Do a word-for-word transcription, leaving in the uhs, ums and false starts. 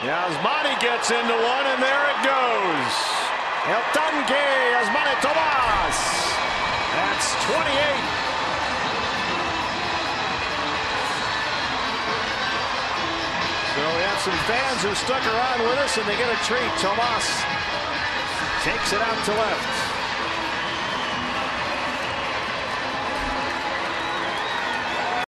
Yasmany gets into one, and there it goes. El Tunque, Yasmany Tomas. That's twenty-eight. So we have some fans who stuck around with us, and they get a treat. Tomas takes it out to left.